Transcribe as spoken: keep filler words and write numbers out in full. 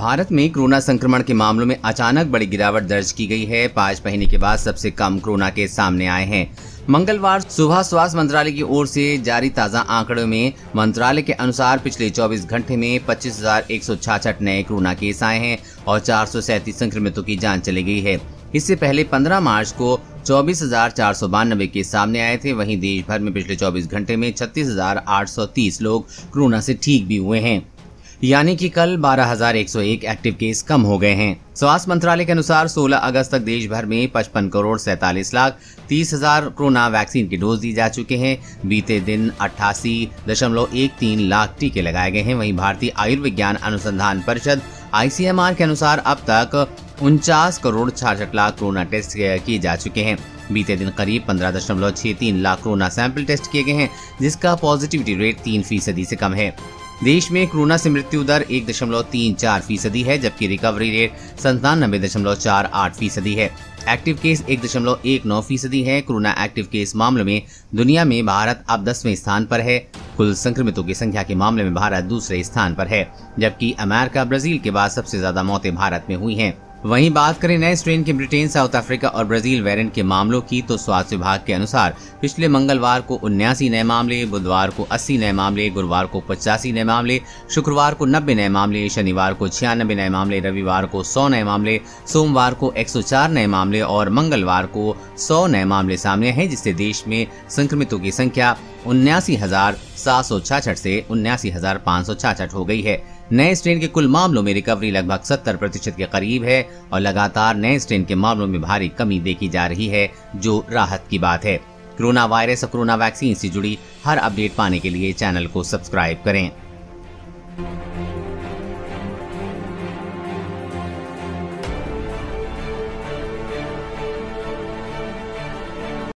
भारत में कोरोना संक्रमण के मामलों में अचानक बड़ी गिरावट दर्ज की गई है। पाँच महीने के बाद सबसे कम कोरोना के सामने आए हैं। मंगलवार सुबह स्वास्थ्य मंत्रालय की ओर से जारी ताज़ा आंकड़ों में मंत्रालय के अनुसार पिछले चौबीस घंटे में पच्चीस हजार एक सौ छियासठ नए कोरोना केस आए हैं और चार सौ सैंतीस संक्रमितों की जान चली गई है। इससे पहले पंद्रह मार्च को चौबीस हजार चार सौ बानबे केस सामने आए थे। वहीं देश भर में पिछले चौबीस घंटे में छत्तीस हजार आठ सौ तीस लोग कोरोना से ठीक भी हुए हैं, यानी कि कल बारह हजार एक सौ एक एक्टिव केस कम हो गए हैं। स्वास्थ्य मंत्रालय के अनुसार सोलह अगस्त तक देश भर में पचपन करोड़ सैंतालीस लाख तीस हजार कोरोना वैक्सीन की डोज दी जा चुके हैं। बीते दिन अट्ठासी दशमलव एक तीन लाख टीके लगाए गए हैं। वहीं भारतीय आयुर्विज्ञान अनुसंधान परिषद आई सी एम आर के अनुसार अब तक उनचास करोड़ छियासठ लाख कोरोना टेस्ट किए जा चुके हैं। बीते दिन करीब पंद्रह दशमलव छह तीन लाख कोरोना सैंपल टेस्ट किए गए हैं, जिसका पॉजिटिविटी रेट तीन फीसदी से कम है। देश में कोरोना से मृत्यु दर एक दशमलव तीन चार फीसदी है, जबकि रिकवरी रेट संतानबे दशमलव चार आठ फीसदी है। एक्टिव केस एक दशमलव एक नौ फीसदी है। कोरोना एक्टिव केस मामलों में दुनिया में भारत अब दसवें स्थान पर है। कुल संक्रमितों की संख्या के मामले में भारत दूसरे स्थान पर है, जबकि अमेरिका ब्राजील के बाद सबसे ज्यादा मौतें भारत में हुई हैं। वहीं बात करें नए स्ट्रेन के ब्रिटेन, साउथ अफ्रीका और ब्राजील वेरिएंट के मामलों की, तो स्वास्थ्य विभाग के अनुसार पिछले मंगलवार को उन्यासी नए मामले, बुधवार को अस्सी नए मामले, गुरुवार को पचासी नए मामले, शुक्रवार को नब्बे नए मामले, शनिवार को छियानबे नए मामले, रविवार को सौ नए मामले, सोमवार को एक सौ चार नए मामले और मंगलवार को सौ नए मामले सामने हैं, जिससे देश में संक्रमितों की संख्या उन्यासी हजार सात सौ छियासठ से उन्यासी हजार पाँच सौ छियासठ हो गई है। नए स्ट्रेन के कुल मामलों में रिकवरी लगभग सत्तर प्रतिशत के करीब है और लगातार नए स्ट्रेन के मामलों में भारी कमी देखी जा रही है, जो राहत की बात है। कोरोना वायरस और कोरोना वैक्सीन से जुड़ी हर अपडेट पाने के लिए चैनल को सब्सक्राइब करें।